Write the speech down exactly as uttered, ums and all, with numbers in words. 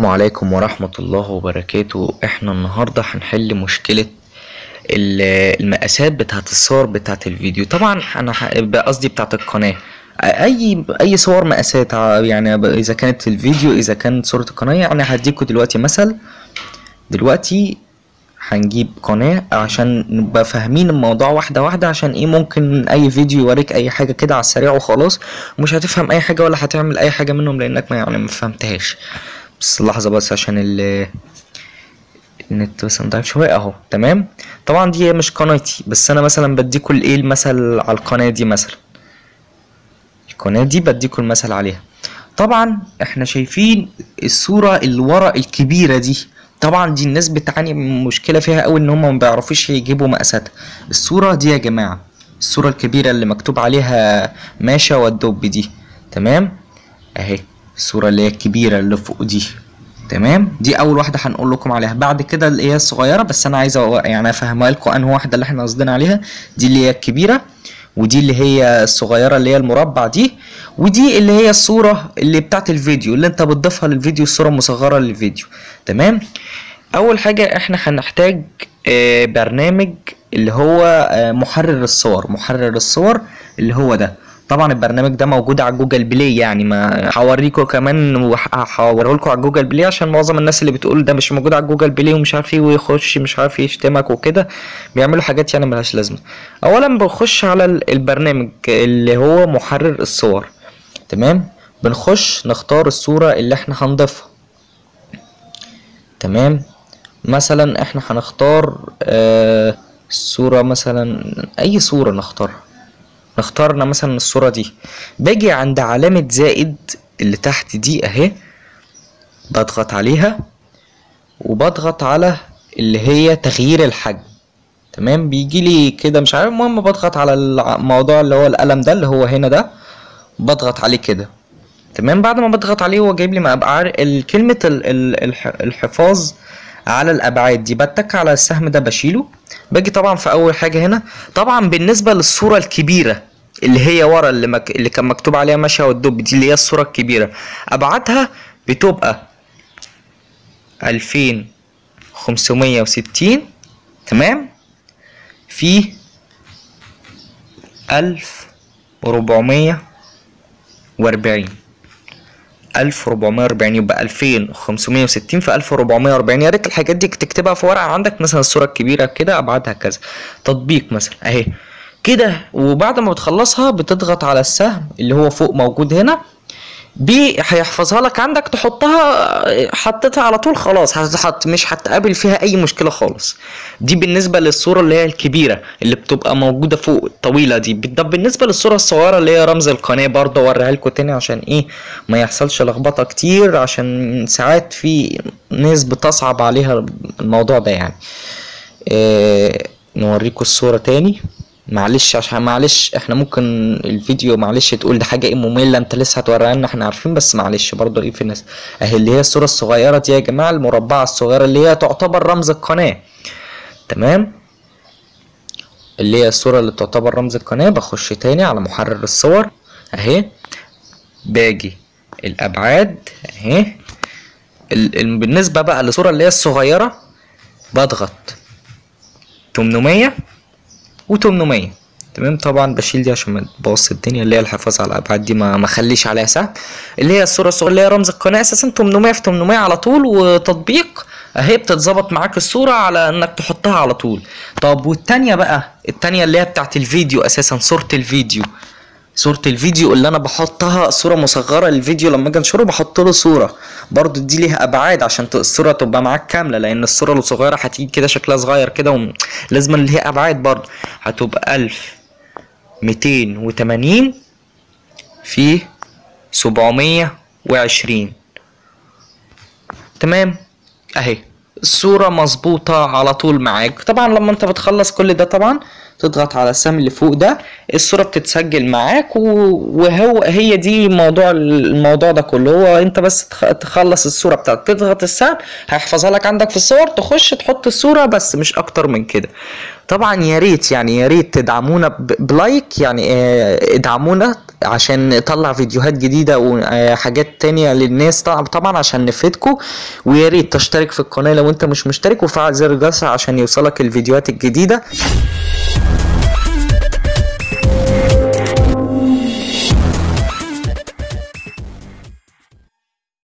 السلام عليكم ورحمة الله وبركاته. احنا النهاردة هنحل مشكلة المقاسات بتاعة الصور بتاعة الفيديو. طبعا انا قصدي بتاعة القناة، اي اي صور مقاسات، يعني اذا كانت الفيديو اذا كانت صورة القناة. يعني هديكوا دلوقتي مثل، دلوقتي هنجيب قناة عشان نبقى فاهمين الموضوع واحدة واحدة، عشان ايه ممكن اي فيديو يوريك اي حاجة كده على السريع وخلاص مش هتفهم اي حاجة ولا هتعمل اي حاجة منهم لانك ما يعني ما فهمتهاش. بس لحظة بس عشان ال النت بس مضعف شوية اهو. تمام، طبعا دي مش قناتي بس انا مثلا بديكوا ايه المثل على القناة دي، مثلا القناة دي بديكوا المثل عليها. طبعا احنا شايفين الصورة اللي ورا الكبيرة دي، طبعا دي الناس بتعاني من مشكلة فيها اوي ان هما مبيعرفوش يجيبوا مقاساتها. الصورة دي يا جماعة، الصورة الكبيرة اللي مكتوب عليها ماشا والدب دي، تمام اهي الصورة اللي هي الكبيرة اللي فوق دي، تمام. دي اول واحدة هنقول لكم عليها، بعد كده اللي هي الصغيرة. بس انا عايز يعني افهمها لكم انهي واحدة اللي احنا قصدنا عليها. دي اللي هي الكبيرة، ودي اللي هي الصغيرة اللي هي المربع دي، ودي اللي هي الصورة اللي بتاعت الفيديو اللي انت بتضيفها للفيديو، الصورة المصغرة للفيديو. تمام، اول حاجة احنا هنحتاج برنامج اللي هو محرر الصور، محرر الصور اللي هو ده. طبعا البرنامج ده موجود على جوجل بلاي، يعني ما هوريكوا كمان وهوريهولكوا على جوجل بلاي عشان معظم الناس اللي بتقول ده مش موجود على جوجل بلاي ومش عارف ايه ويخش مش عارف يشتمك وكده، بيعملوا حاجات يعني ملهاش لازمه. اولا بنخش على البرنامج اللي هو محرر الصور، تمام. بنخش نختار الصوره اللي احنا هنضيفها، تمام. مثلا احنا هنختار آه الصوره، مثلا اي صوره نختارها. اخترنا مثلا الصورة دي، باجي عند علامة زائد اللي تحت دي اهي، بضغط عليها وبضغط على اللي هي تغيير الحجم، تمام. بيجي لي كده مش عارف، المهم بضغط على الموضوع اللي هو القلم ده اللي هو هنا ده، بضغط عليه كده، تمام. بعد ما بضغط عليه هو جايب لي مقابع كلمة الحفاظ على الابعاد دي، بتك على السهم ده بشيله. باجي طبعا في اول حاجه هنا، طبعا بالنسبه للصوره الكبيره اللي هي ورا اللي, مك... اللي كان مكتوب عليها ماشيه والدب دي، اللي هي الصوره الكبيره ابعادها بتبقى ألفين وخمسمية وستين، تمام، في ألف وأربعمية وأربعين، ألف وأربعمية وأربعين، يبقى ألفين وخمسمية وستين في ألف وأربعمية وأربعين. يا ريت الحاجات دي تكتبها في ورقة عندك، مثلا الصورة الكبيرة كده أبعادها كذا، تطبيق مثلا أهي كده. وبعد ما بتخلصها بتضغط على السهم اللي هو فوق موجود هنا، دي هيحفظها لك عندك، تحطها حطيتها على طول خلاص، هتحط مش هتقابل فيها أي مشكلة خالص. دي بالنسبة للصورة اللي هي الكبيرة اللي بتبقى موجودة فوق الطويلة دي. ده بالنسبة للصورة الصغيرة اللي هي رمز القناة، برضه أوريها لكم تاني عشان إيه ما يحصلش لخبطة كتير، عشان ساعات في ناس بتصعب عليها الموضوع ده. يعني إيه نوريكم الصورة تاني، معلش عشان معلش احنا ممكن الفيديو معلش تقول ده حاجه ايه ممله انت لسه هتوريها لنا، احنا عارفين بس معلش برضه ايه في الناس. اهي اللي هي الصوره الصغيره دي يا جماعه، المربعه الصغيره اللي هي تعتبر رمز القناه، تمام، اللي هي الصوره اللي تعتبر رمز القناه. بخش تاني على محرر الصور اهي، باجي الابعاد اهي. بالنسبه بقى للصوره اللي هي الصغيره بضغط تمنمية وتمنمية، تمام. طبعا بشيل دي عشان ما تبوظش الدنيا، اللي هي الحفاظ على الابعاد دي ما ما اخليش عليها سهم. اللي هي الصوره الصغيره اللي هي رمز القناه اساسا تمنمية في تمنمية على طول، وتطبيق اهي بتتظبط معاك الصوره على انك تحطها على طول. طب والثانيه بقى، الثانيه اللي هي بتاعت الفيديو اساسا، صوره الفيديو، صوره الفيديو اللي انا بحطها صوره مصغره للفيديو لما اجي انشره بحط له صوره، برضو دي ليها ابعاد عشان الصوره تبقى معاك كامله، لان الصوره الصغيره هتيجي كده شكلها صغير كده، ولازم اللي هي ابعاد برضو هتبقى ألف ومتين وتمانين في سبعمية وعشرين، تمام. اهي الصوره مظبوطه على طول معاك. طبعا لما انت بتخلص كل ده طبعا تضغط على السهم اللي فوق ده، الصورة بتتسجل معاك، وهو هي دي موضوع الموضوع ده كله. هو انت بس تخلص الصورة بتاعتك تضغط السهم هيحفظها لك عندك في الصور، تخش تحط الصورة بس، مش اكتر من كده. طبعا يا ريت يعني يا ريت تدعمونا بلايك، يعني ادعمونا عشان نطلع فيديوهات جديده وحاجات تانية للناس طبعا عشان نفيدكم. ويا ريت تشترك في القناه لو انت مش مشترك، وفعل زر الجرس عشان يوصلك الفيديوهات الجديده.